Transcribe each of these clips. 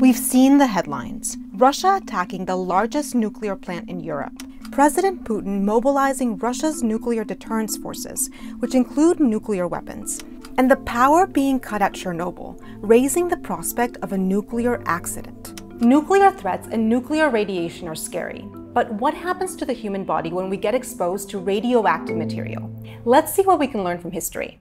We've seen the headlines. Russia attacking the largest nuclear plant in Europe. President Putin mobilizing Russia's nuclear deterrence forces, which include nuclear weapons. And the power being cut at Chernobyl, raising the prospect of a nuclear accident. Nuclear threats and nuclear radiation are scary. But what happens to the human body when we get exposed to radioactive material? Let's see what we can learn from history.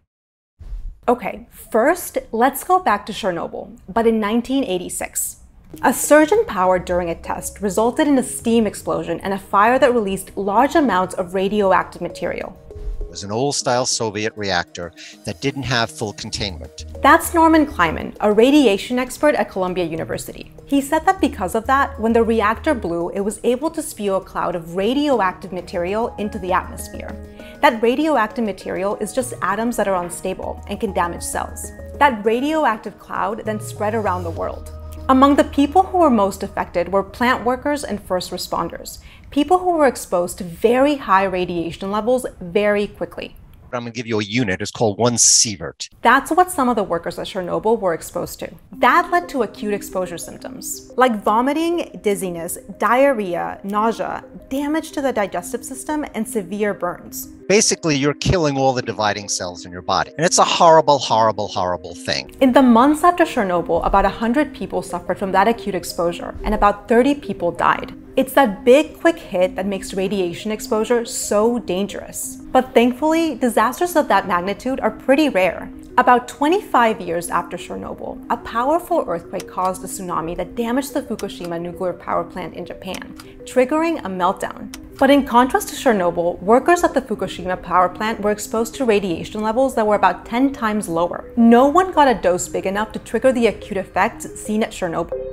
Okay, first, let's go back to Chernobyl, but in 1986. A surge in power during a test resulted in a steam explosion and a fire that released large amounts of radioactive material. It was an old-style Soviet reactor that didn't have full containment. That's Norman Kleiman, a radiation expert at Columbia University. He said that because of that, when the reactor blew, it was able to spew a cloud of radioactive material into the atmosphere. That radioactive material is just atoms that are unstable and can damage cells. That radioactive cloud then spread around the world. Among the people who were most affected were plant workers and first responders, people who were exposed to very high radiation levels very quickly. I'm going to give you a unit. It's called 1 sievert. That's what some of the workers at Chernobyl were exposed to. That led to acute exposure symptoms like vomiting, dizziness, diarrhea, nausea, damage to the digestive system, and severe burns. Basically, you're killing all the dividing cells in your body. And it's a horrible, horrible, horrible thing. In the months after Chernobyl, about 100 people suffered from that acute exposure, and about 30 people died. It's that big, quick hit that makes radiation exposure so dangerous. But thankfully, disasters of that magnitude are pretty rare. About 25 years after Chernobyl, a powerful earthquake caused a tsunami that damaged the Fukushima nuclear power plant in Japan, triggering a meltdown. But in contrast to Chernobyl, workers at the Fukushima power plant were exposed to radiation levels that were about 10 times lower. No one got a dose big enough to trigger the acute effects seen at Chernobyl.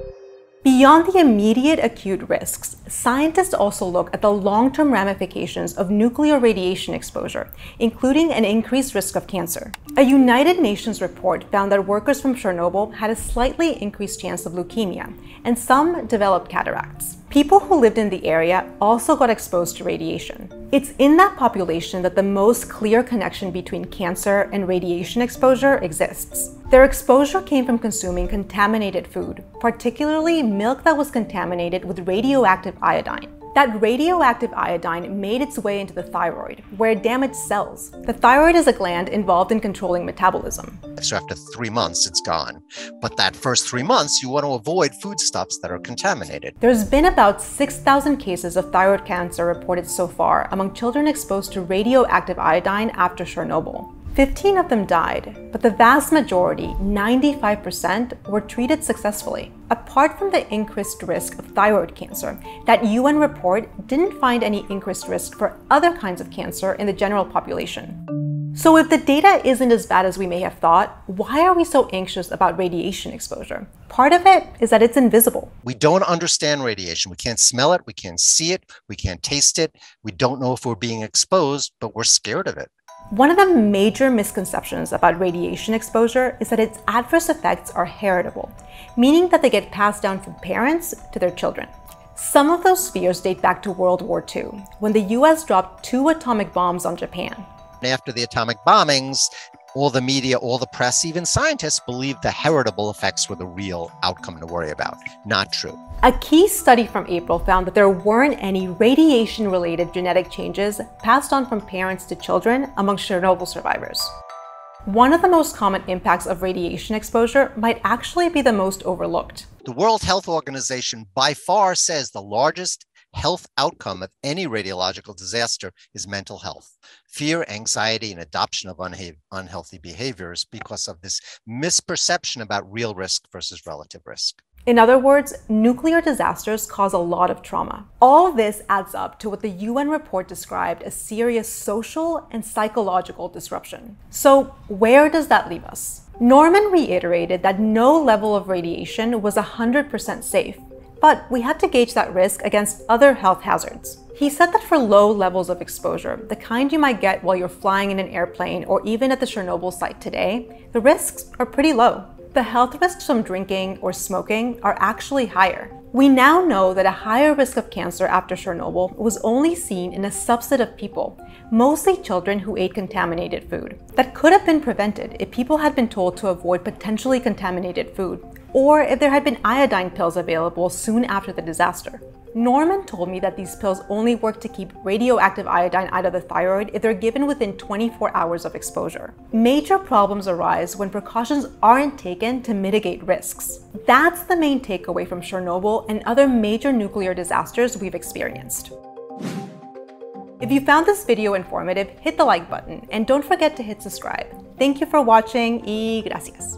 Beyond the immediate acute risks, scientists also look at the long-term ramifications of nuclear radiation exposure, including an increased risk of cancer. A United Nations report found that workers from Chernobyl had a slightly increased chance of leukemia, and some developed cataracts. People who lived in the area also got exposed to radiation. It's in that population that the most clear connection between cancer and radiation exposure exists. Their exposure came from consuming contaminated food, particularly milk that was contaminated with radioactive iodine. That radioactive iodine made its way into the thyroid, where it damaged cells. The thyroid is a gland involved in controlling metabolism. So after 3 months, it's gone. But that first 3 months, you want to avoid foodstuffs that are contaminated. There's been about 6,000 cases of thyroid cancer reported so far among children exposed to radioactive iodine after Chernobyl. 15 of them died, but the vast majority, 95%, were treated successfully. Apart from the increased risk of thyroid cancer, that UN report didn't find any increased risk for other kinds of cancer in the general population. So if the data isn't as bad as we may have thought, why are we so anxious about radiation exposure? Part of it is that it's invisible. We don't understand radiation. We can't smell it, we can't see it, we can't taste it. We don't know if we're being exposed, but we're scared of it. One of the major misconceptions about radiation exposure is that its adverse effects are heritable, meaning that they get passed down from parents to their children. Some of those fears date back to World War II, when the US dropped 2 atomic bombs on Japan. After the atomic bombings, all the media, all the press, even scientists believed the heritable effects were the real outcome to worry about. Not true. A key study from April found that there weren't any radiation-related genetic changes passed on from parents to children among Chernobyl survivors. One of the most common impacts of radiation exposure might actually be the most overlooked. The World Health Organization by far says the largest health outcome of any radiological disaster is mental health. Fear, anxiety, and adoption of unhealthy behaviors because of this misperception about real risk versus relative risk. In other words, nuclear disasters cause a lot of trauma. All this adds up to what the UN report described as serious social and psychological disruption. So where does that leave us? Norman reiterated that no level of radiation was 100% safe. But we had to gauge that risk against other health hazards. He said that for low levels of exposure, the kind you might get while you're flying in an airplane or even at the Chernobyl site today, the risks are pretty low. The health risks from drinking or smoking are actually higher. We now know that a higher risk of cancer after Chernobyl was only seen in a subset of people, mostly children who ate contaminated food. That could have been prevented if people had been told to avoid potentially contaminated food, or if there had been iodine pills available soon after the disaster. Norman told me that these pills only work to keep radioactive iodine out of the thyroid if they're given within 24 hours of exposure. Major problems arise when precautions aren't taken to mitigate risks. That's the main takeaway from Chernobyl and other major nuclear disasters we've experienced. If you found this video informative, hit the like button and don't forget to hit subscribe. Thank you for watching y gracias.